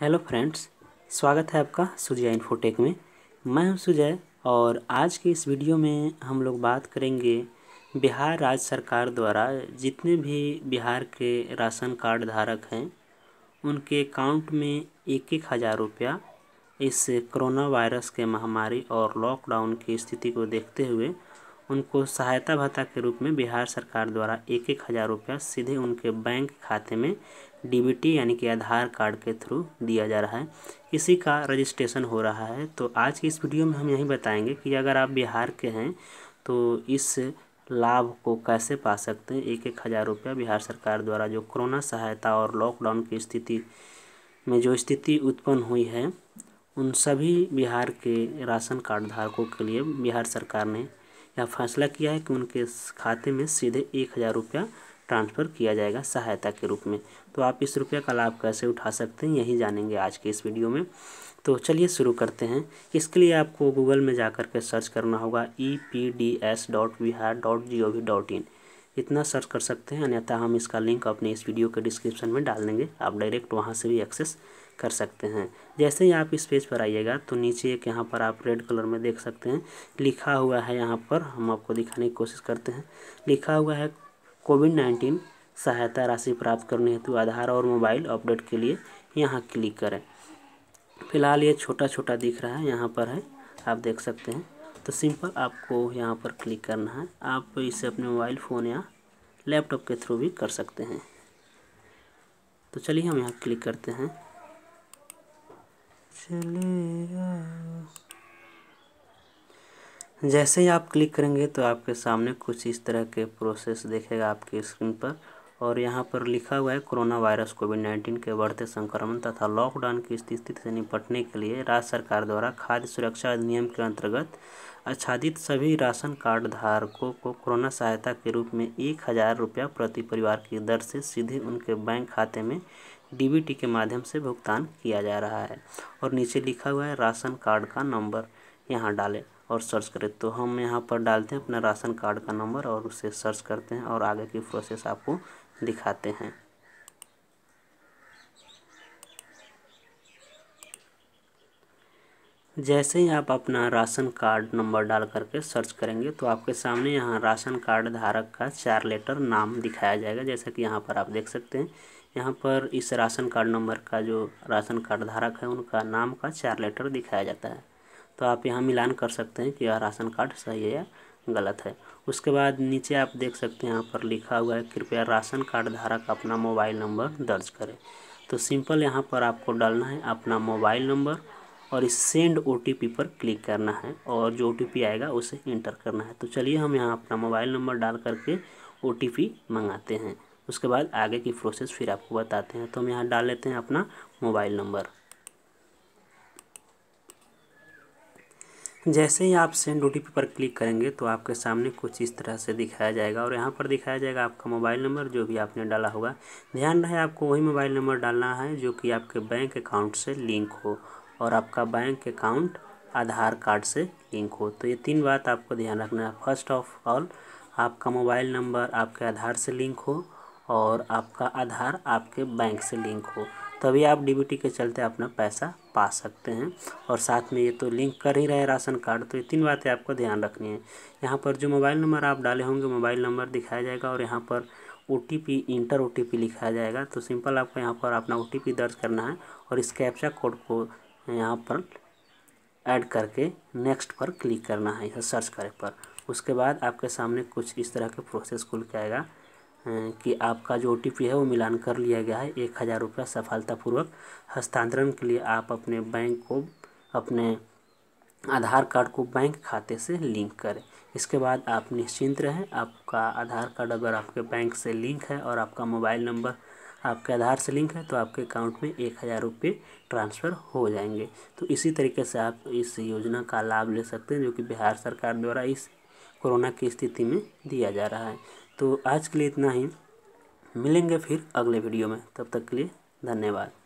Hello friends, स्वागत है आपका सुजय इन्फोटेक में। मैं हूं सुजय और आज के इस वीडियो में हम लोग बात करेंगे बिहार राज्य सरकार द्वारा जितने भी बिहार के राशन कार्ड धारक हैं उनके अकाउंट में 1,000 रुपया इस कोरोना वायरस के महामारी और लॉकडाउन की स्थिति को देखते हुए उनको सहायता भत्ता के रूप में बिहार सरकार द्वारा 1,000 रुपया सीधे उनके बैंक खाते में डीबीटी यानी कि आधार कार्ड के थ्रू दिया जा रहा है। इसी का रजिस्ट्रेशन हो रहा है। तो आज की इस वीडियो में हम यही बताएंगे कि अगर आप बिहार के हैं तो इस लाभ को कैसे पा सकते हैं। 1,000 रुपया बिहार सरकार द्वारा जो कोरोना सहायता और लॉकडाउन की स्थिति में जो स्थिति उत्पन्न हुई है उन सभी बिहार के राशन कार्ड धारकों के लिए बिहार सरकार ने यह फैसला किया है कि उनके खाते में सीधे 1,000 रुपया ट्रांसफ़र किया जाएगा सहायता के रूप में। तो आप इस रुपये का लाभ कैसे उठा सकते हैं यही जानेंगे आज के इस वीडियो में। तो चलिए शुरू करते हैं। इसके लिए आपको गूगल में जाकर के सर्च करना होगा epds.bihar.gov.in। इतना सर्च कर सकते हैं, अन्यथा हम इसका लिंक अपने इस वीडियो के डिस्क्रिप्शन में डाल देंगे। आप डायरेक्ट वहाँ से भी एक्सेस कर सकते हैं। जैसे ही आप इस पेज पर आइएगा तो नीचे एक यहाँ पर आप रेड कलर में देख सकते हैं लिखा हुआ है, यहाँ पर हम आपको दिखाने की कोशिश करते हैं। लिखा हुआ है कोविड-19 सहायता राशि प्राप्त करने हेतु आधार और मोबाइल अपडेट के लिए यहाँ क्लिक करें। फिलहाल ये छोटा छोटा दिख रहा है, यहाँ पर है, आप देख सकते हैं। तो सिंपल आपको यहाँ पर क्लिक करना है। आप इसे अपने मोबाइल फ़ोन या लैपटॉप के थ्रू भी कर सकते हैं। तो चलिए हम यहाँ क्लिक करते हैं। जैसे ही आप क्लिक करेंगे तो आपके सामने कुछ इस तरह के प्रोसेस देखेगा आपकी स्क्रीन पर, और यहाँ पर लिखा हुआ है कोरोना वायरस कोविड-19 के बढ़ते संक्रमण तथा लॉकडाउन की स्थिति से निपटने के लिए राज्य सरकार द्वारा खाद्य सुरक्षा अधिनियम के अंतर्गत आच्छादित सभी राशन कार्ड धारकों को कोरोना सहायता के रूप में 1,000 रुपया प्रति परिवार की दर से सीधे उनके बैंक खाते में डीबीटी के माध्यम से भुगतान किया जा रहा है। और नीचे लिखा हुआ है राशन कार्ड का नंबर यहाँ डालें और सर्च करें। तो हम यहाँ पर डालते हैं अपना राशन कार्ड का नंबर और उसे सर्च करते हैं और आगे की प्रोसेस आपको दिखाते हैं। जैसे ही आप अपना राशन कार्ड नंबर डाल करके सर्च करेंगे तो आपके सामने यहाँ राशन कार्ड धारक का 4 लेटर नाम दिखाया जाएगा। जैसा कि यहाँ पर आप देख सकते हैं, यहाँ पर इस राशन कार्ड नंबर का जो राशन कार्ड धारक है उनका नाम का 4 लेटर दिखाया जाता है। तो आप यहाँ मिलान कर सकते हैं कि यह राशन कार्ड सही है या गलत है। उसके बाद नीचे आप देख सकते हैं यहाँ पर लिखा हुआ है कृपया राशन कार्ड धारक अपना मोबाइल नंबर दर्ज करें। तो सिंपल यहाँ पर आपको डालना है अपना मोबाइल नंबर और इस सेंड ओटीपी पर क्लिक करना है और जो ओटीपी आएगा उसे इंटर करना है। तो चलिए हम यहाँ अपना मोबाइल नंबर डाल करके ओटीपी मंगाते हैं। उसके बाद आगे की प्रोसेस फिर आपको बताते हैं। तो हम यहाँ डाल लेते हैं अपना मोबाइल नंबर। जैसे ही आप सेंड ओटीपी पर क्लिक करेंगे तो आपके सामने कुछ इस तरह से दिखाया जाएगा और यहाँ पर दिखाया जाएगा आपका मोबाइल नंबर जो भी आपने डाला होगा। ध्यान रहे आपको वही मोबाइल नंबर डालना है जो कि आपके बैंक अकाउंट से लिंक हो और आपका बैंक अकाउंट आधार कार्ड से लिंक हो। तो ये 3 बात आपको ध्यान रखना है। फर्स्ट ऑफ ऑल आपका मोबाइल नंबर आपके आधार से लिंक हो और आपका आधार आपके बैंक से लिंक हो, तभी आप डीबीटी के चलते अपना पैसा पा सकते हैं। और साथ में ये तो लिंक कर ही रहे राशन कार्ड। तो ये 3 बातें आपको ध्यान रखनी है। यहाँ पर जो मोबाइल नंबर आप डाले होंगे मोबाइल नंबर दिखाया जाएगा और यहाँ पर ओटीपी इंटर ओटीपी लिखा जाएगा। तो सिंपल आपको यहाँ पर अपना ओटीपी दर्ज करना है और इस कैप्चा कोड को यहाँ पर ऐड करके नेक्स्ट पर क्लिक करना है, यहाँ सर्च करें पर। उसके बाद आपके सामने कुछ इस तरह के प्रोसेस खुल के आएगा कि आपका जो ओटीपी है वो मिलान कर लिया गया है। 1,000 रुपया सफलतापूर्वक हस्तांतरण के लिए आप अपने बैंक को अपने आधार कार्ड को बैंक खाते से लिंक करें। इसके बाद आप निश्चिंत रहें। आपका आधार कार्ड अगर आपके बैंक से लिंक है और आपका मोबाइल नंबर आपके आधार से लिंक है तो आपके अकाउंट में 1,000 रुपये ट्रांसफ़र हो जाएंगे। तो इसी तरीके से आप इस योजना का लाभ ले सकते हैं जो कि बिहार सरकार द्वारा इस कोरोना की स्थिति में दिया जा रहा है। तो आज के लिए इतना ही, मिलेंगे फिर अगले वीडियो में। तब तक के लिए धन्यवाद।